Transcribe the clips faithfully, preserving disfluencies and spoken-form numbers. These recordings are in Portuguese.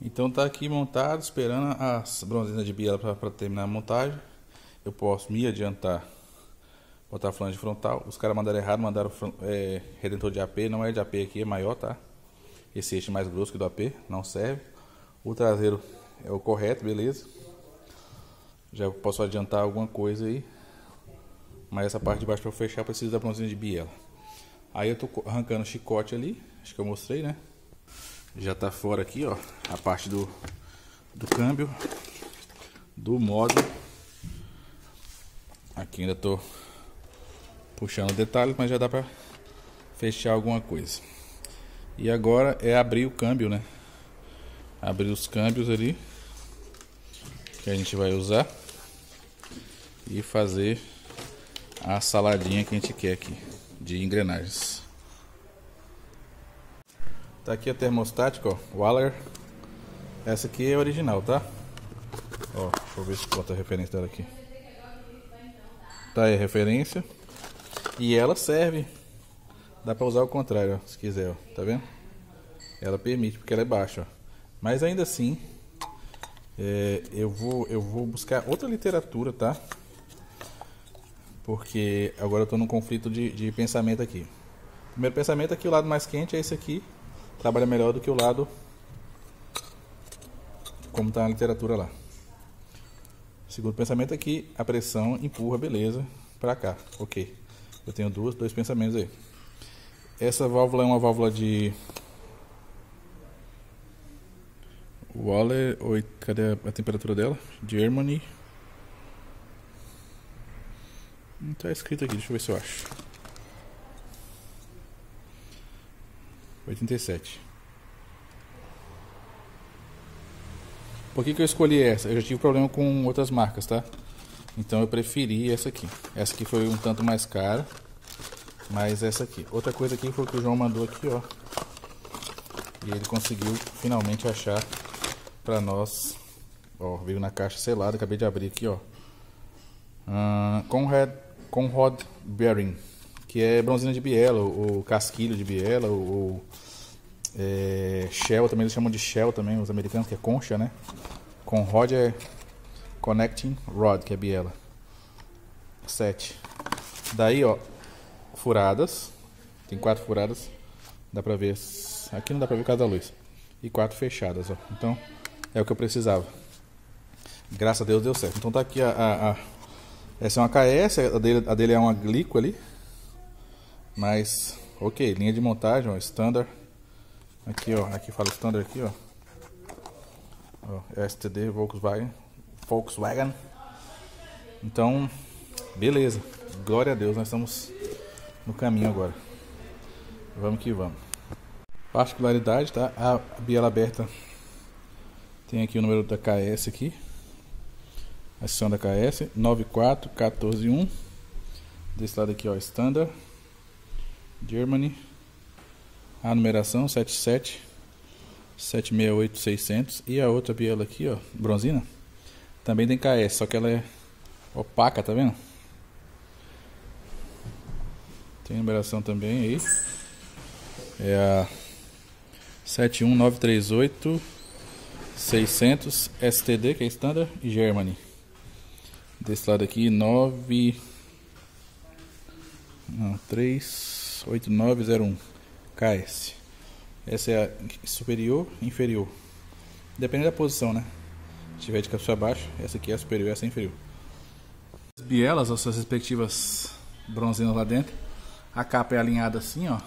Então tá aqui montado, esperando as bronzinas de biela para terminar a montagem. Eu posso me adiantar, botar a flange frontal. Os caras mandaram errado, mandaram é, redentor de A P, não é de A P aqui, é maior, tá? Esse eixo é mais grosso que do A P, não serve. O traseiro é o correto, beleza. Já posso adiantar alguma coisa aí. Mas essa parte de baixo para fechar, eu preciso da bronzina de biela. Aí eu tô arrancando o chicote ali, acho que eu mostrei, né? Já tá fora aqui, ó, a parte do, do câmbio, do módulo. Aqui ainda tô puxando detalhes, mas já dá pra fechar alguma coisa. E agora é abrir o câmbio, né? Abrir os câmbios ali, que a gente vai usar. E fazer a saladinha que a gente quer aqui, de engrenagens. Tá aqui a termostática, ó, Wahler. Essa aqui é original, tá? Ó, deixa eu ver se bota a referência dela aqui. Tá aí a referência. E ela serve. Dá pra usar o contrário, ó, se quiser, ó. Tá vendo? Ela permite, porque ela é baixa, ó. Mas ainda assim, é, eu, vou, eu vou buscar outra literatura, tá? Porque agora eu tô num conflito de, de pensamento aqui. O primeiro pensamento é que o lado mais quente é esse aqui. Trabalha melhor do que o lado como está na literatura lá. O segundo pensamento é que a pressão empurra, beleza, para cá. Ok, eu tenho duas, dois pensamentos aí. Essa válvula é uma válvula de Wahler, cadê a temperatura dela? Germany. Não está escrito aqui, deixa eu ver se eu acho. oitenta e sete. Por que que eu escolhi essa? Eu já tive problema com outras marcas, tá? Então eu preferi essa aqui. Essa aqui foi um tanto mais cara, mas essa aqui. Outra coisa aqui foi que o João mandou aqui, ó. E ele conseguiu finalmente achar pra nós. Ó, veio na caixa selada, acabei de abrir aqui, ó. Uh, Conrad, Conrad Bearing. Que é bronzina de biela, ou casquilho de biela, ou é, shell, também eles chamam de shell também, os americanos, que é concha, né? Com rod é connecting rod, que é biela. sete. Daí, ó, furadas. Tem quatro furadas. Dá pra ver. Aqui não dá pra ver por causa da luz. E quatro fechadas, ó. Então, é o que eu precisava. Graças a Deus deu certo. Então tá aqui a... a, a essa é uma K S, a dele, a dele é uma Glico ali. Mas, ok, linha de montagem, ó, standard. Aqui, ó, aqui fala standard aqui, ó. Ó, S T D, Volkswagen, Volkswagen. Então, beleza. Glória a Deus, nós estamos no caminho agora. Vamos que vamos. Particularidade, tá? A biela aberta tem aqui o número da K S aqui. A seção da K S, nove quatro um quatro um. Desse lado aqui, ó, standard. Germany, a numeração sete sete sete seis oito seiscentos. E a outra biela aqui, ó, bronzina, também tem K S, só que ela é opaca, tá vendo? Tem numeração também aí. É a sete um nove três oito seiscentos S T D, que é standard, e Germany. Desse lado aqui, nove... Não, três... oito nove zero um K S. Essa é a superior e inferior. Depende da posição, né? Se tiver de cabeça abaixo, essa aqui é a superior, essa é a inferior. As bielas, as suas respectivas bronzinas lá dentro. A capa é alinhada assim, ó.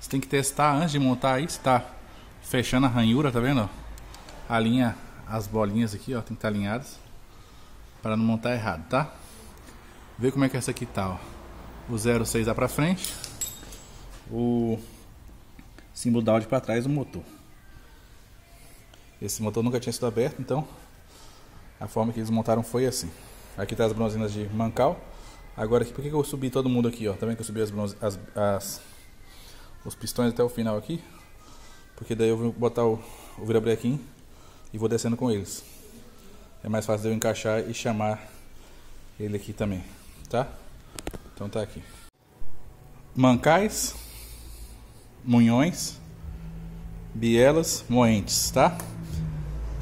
Você tem que testar antes de montar aí. Se tá fechando a ranhura, tá vendo? Ó? Alinha as bolinhas aqui, ó. Tem que estar alinhadas. Para não montar errado, tá? Vê como é que essa aqui tá, ó. O zero seis dá pra frente. O símbolo da Audi para trás do motor. Esse motor nunca tinha sido aberto, então a forma que eles montaram foi assim. Aqui tá as bronzinas de mancal. Agora aqui, por que eu subi todo mundo aqui, ó? Tá vendo que eu subi as bronz... as, as... os pistões até o final aqui? Porque daí eu vou botar o, o virabrequim e vou descendo com eles. É mais fácil de eu encaixar e chamar ele aqui também, tá? Então tá aqui. Mancais, munhões, bielas, moentes, tá?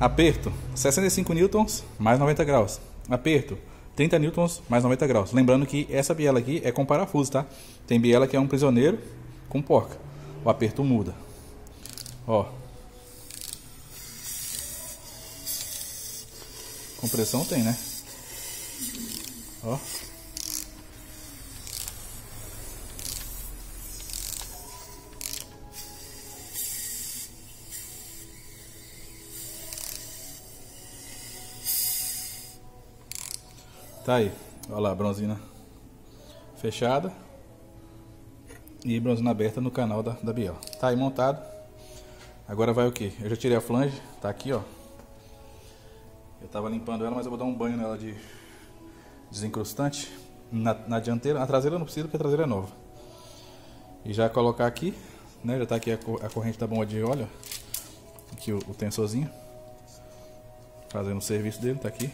Aperto, sessenta e cinco newtons mais noventa graus. Aperto, trinta newtons mais noventa graus. Lembrando que essa biela aqui é com parafuso, tá? Tem biela que é um prisioneiro com porca. O aperto muda. Ó. Compressão tem, né? Ó. Tá aí, olha lá, bronzina fechada e bronzina aberta no canal da, da biela. Tá aí montado. Agora vai o que? Eu já tirei a flange, tá aqui, ó. Eu tava limpando ela, mas eu vou dar um banho nela de desencrustante na, na dianteira. A traseira não precisa porque a traseira é nova. E já colocar aqui, né? Já tá aqui a, cor, a corrente da bomba de óleo. Aqui o, o tensorzinho fazendo o serviço dele, tá aqui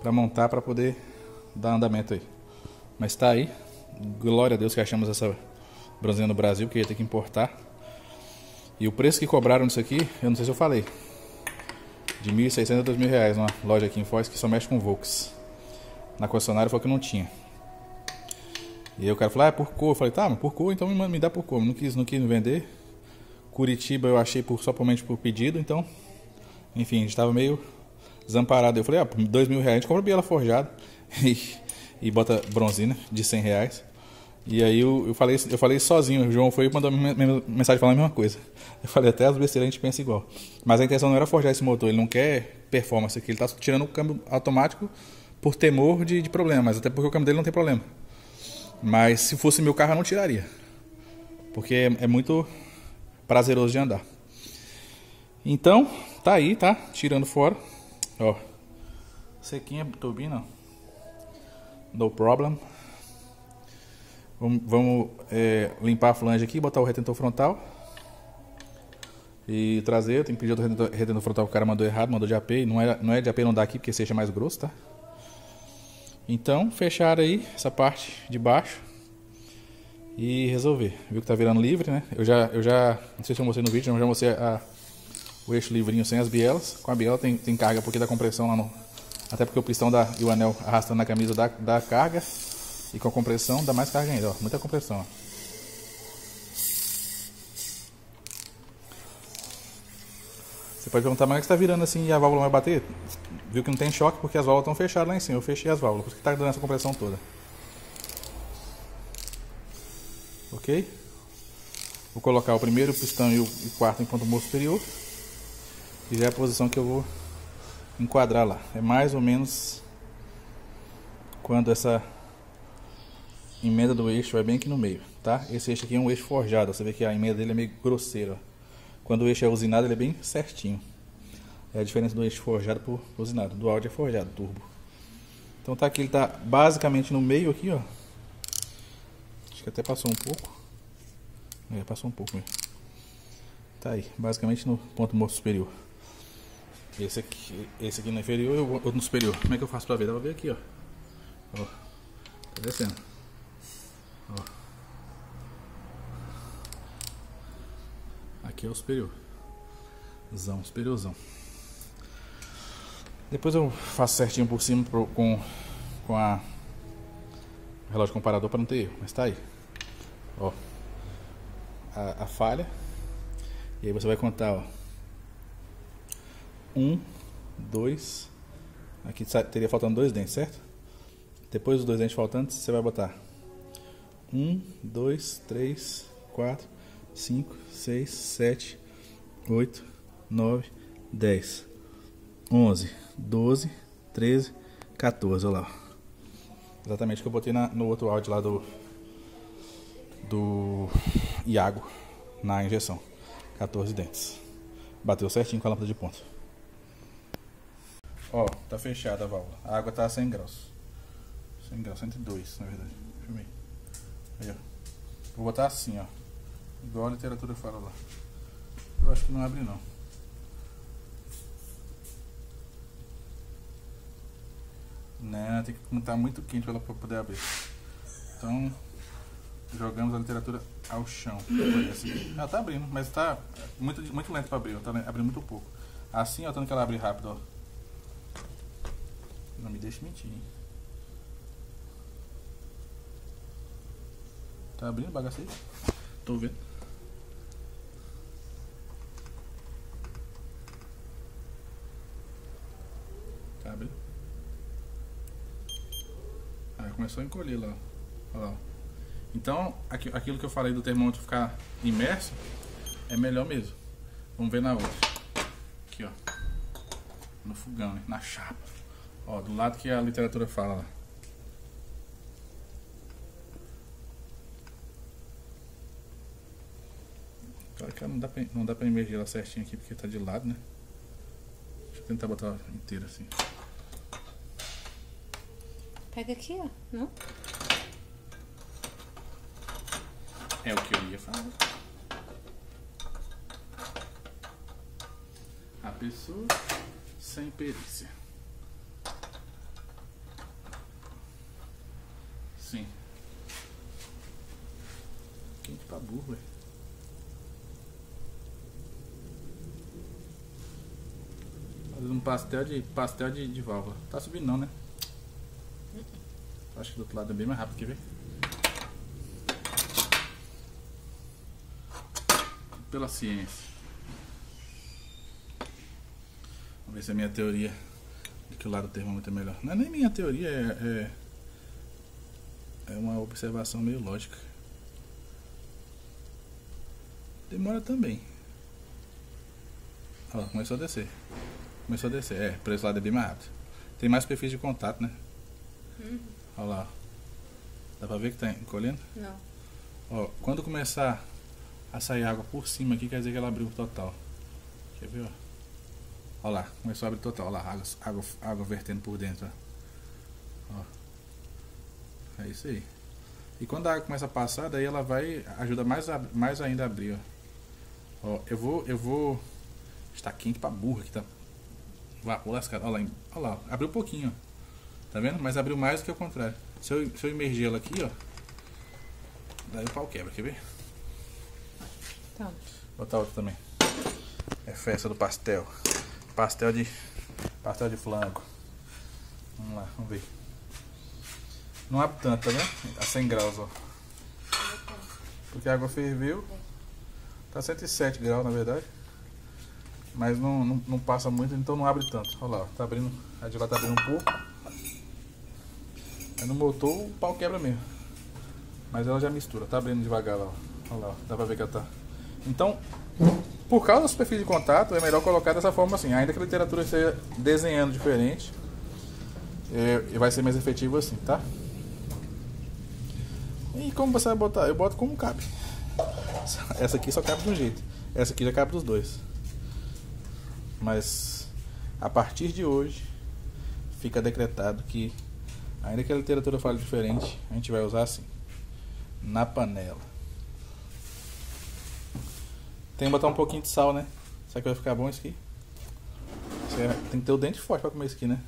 para montar, para poder dar andamento aí. Mas tá aí, glória a Deus que achamos essa bronzina no Brasil, porque ia ter que importar. E o preço que cobraram disso aqui, eu não sei se eu falei, de mil e seiscentos a dois mil reais, numa loja aqui em Foz que só mexe com Vox. Na concessionária falou que não tinha. E aí o cara falou, ah, é por cor. Eu falei, tá, mas por cor, então me dá por cor. Não quis, não quis vender. Curitiba eu achei por, somente por pedido, então... Enfim, a gente tava meio... desamparado. Eu falei, ah, por dois mil reais a gente compra biela forjada e, e bota bronzina de cem reais. E aí eu, eu, falei, eu falei sozinho, o João foi e mandou mensagem falando a mesma coisa. Eu falei, até as besteiras a gente pensa igual. Mas a intenção não era forjar esse motor, ele não quer performance aqui, ele tá tirando o câmbio automático por temor de, de problema, mas até porque o câmbio dele não tem problema. Mas se fosse meu carro eu não tiraria, porque é, é muito prazeroso de andar. Então, tá aí, tá? Tirando fora. Ó, sequinha, turbina, no problem. Vamos, vamos é, limpar a flange aqui, botar o retentor frontal e traseiro. Tem que pedir outro retentor, retentor frontal que o cara mandou errado, mandou de A P. Não é, não é de A P, não dá aqui porque seja mais grosso, tá? Então, fechar aí essa parte de baixo e resolver. Viu que tá virando livre, né? Eu já, eu já não sei se eu mostrei no vídeo, eu já mostrei a... o eixo livrinho sem as bielas. Com a biela tem, tem carga porque da compressão lá no... Até porque o pistão da, e o anel arrastando na camisa dá, dá carga. E com a compressão dá mais carga ainda, ó. Muita compressão, ó. Você pode perguntar, mas é que você tá virando assim e a válvula vai bater? Viu que não tem choque porque as válvulas estão fechadas lá em cima. Eu fechei as válvulas, por isso que tá dando essa compressão toda. Ok? Vou colocar o primeiro pistão e o quarto em ponto morto superior. E já é a posição que eu vou enquadrar lá. É mais ou menos quando essa emenda do eixo vai bem aqui no meio, tá? Esse eixo aqui é um eixo forjado. Você vê que a emenda dele é meio grosseira. Ó. Quando o eixo é usinado, ele é bem certinho. É a diferença do eixo forjado por usinado. Do Audi é forjado, turbo. Então tá aqui, ele tá basicamente no meio aqui, ó. Acho que até passou um pouco. É, passou um pouco mesmo. Tá aí, basicamente no ponto morto superior. Esse aqui, esse aqui no inferior e o outro no superior. Como é que eu faço pra ver? Dá pra ver aqui, ó. Ó, tá descendo. Ó. Aqui é o superior. Zão, superiorzão. Depois eu faço certinho por cima pro, com, com a relógio comparador pra não ter erro. Mas tá aí. Ó. A, a falha. E aí você vai contar, ó, um, dois, aqui teria faltando dois dentes, certo? Depois dos dois dentes faltantes, você vai botar um, dois, três, quatro, cinco, seis, sete, oito, nove, dez, onze, doze, treze, quatorze, olha lá. Exatamente o que eu botei na, no outro áudio lá do do Iago na injeção. Quatorze dentes. Bateu certinho com a lâmpada de ponta. Ó, tá fechada a válvula. A água tá a cem graus. cem graus, cento e dois na verdade. Deixa eu ver. Aí, ó. Vou botar assim, ó. Igual a literatura fala lá. Eu acho que não abre não. Né, tem que estar muito quente pra ela poder abrir. Então... jogamos a literatura ao chão. Assim. Ela tá abrindo, mas tá muito, muito lento para abrir, ela tá abrindo muito pouco. Assim, ó, tanto que ela abre rápido, ó. Não me deixe mentir, hein? Tá abrindo o bagaço aí? Tô vendo. Tá abrindo. Aí começou a encolher lá. Olha lá. Então, aquilo que eu falei do termômetro ficar imerso, é melhor mesmo. Vamos ver na outra. Aqui, ó. No fogão, né? Na chapa. Ó, do lado que a literatura fala lá. Claro que ela não dá pra, não dá pra emergir ela certinho aqui, porque tá de lado, né? Deixa eu tentar botar ela inteira assim. Pega aqui, ó. Não? É o que eu ia falar. A pessoa sem perícia. Sim. Quente pra burro, velho. Fazendo um pastel de pastel de, de válvula. Tá subindo não, né? Acho que do outro lado é bem mais rápido, quer ver? Pela ciência. Vamos ver se a minha teoria de que o lado do termômetro é melhor. Não é nem minha teoria, é, é, é uma observação meio lógica. Demora também. Ó, começou a descer. Começou a descer, é, por esse lado é bem mais rápido. Tem mais superfície de contato, né? Uhum. Olha lá. Dá pra ver que tá encolhendo? Não. Ó, quando começar a sair água por cima aqui, quer dizer que ela abriu total. Quer ver, ó? Olha lá, começou a abrir total. Olha lá, água, água, água vertendo por dentro, ó. Ó. É isso aí. E quando a água começa a passar, daí ela vai, ajuda mais, a, mais ainda a abrir, ó. Ó, eu vou, eu vou... Está quente pra burra aqui, tá? Vapor lascado, olha lá, olha lá, abriu um pouquinho, ó. Tá vendo? Mas abriu mais do que o contrário. Se eu, se eu imergir ela aqui, ó, daí o pau quebra, quer ver? Vou botar outro também. É festa do pastel. Pastel de. Pastel de flango. Vamos lá, vamos ver. Não abre tanto, tá vendo? A cem graus, ó. Porque a água ferveu. Tá cento e sete graus na verdade. Mas não, não, não passa muito, então não abre tanto. Olha lá, ó, tá abrindo. A de lá tá abrindo um pouco. Aí no motor o pau quebra mesmo. Mas ela já mistura, tá abrindo devagar lá, ó. Olha lá, ó, dá pra ver que ela tá. Então, por causa da superfície de contato, é melhor colocar dessa forma assim. Ainda que a literatura esteja desenhando diferente, é, vai ser mais efetivo assim, tá? E como você vai botar? Eu boto como cabe. Essa aqui só cabe de um jeito. Essa aqui já cabe dos dois. Mas, a partir de hoje, fica decretado que, ainda que a literatura fale diferente, a gente vai usar assim. Na panela. Tem que botar um pouquinho de sal, né? Será que vai ficar bom isso aqui? Tem que ter o dente forte pra comer isso aqui, né?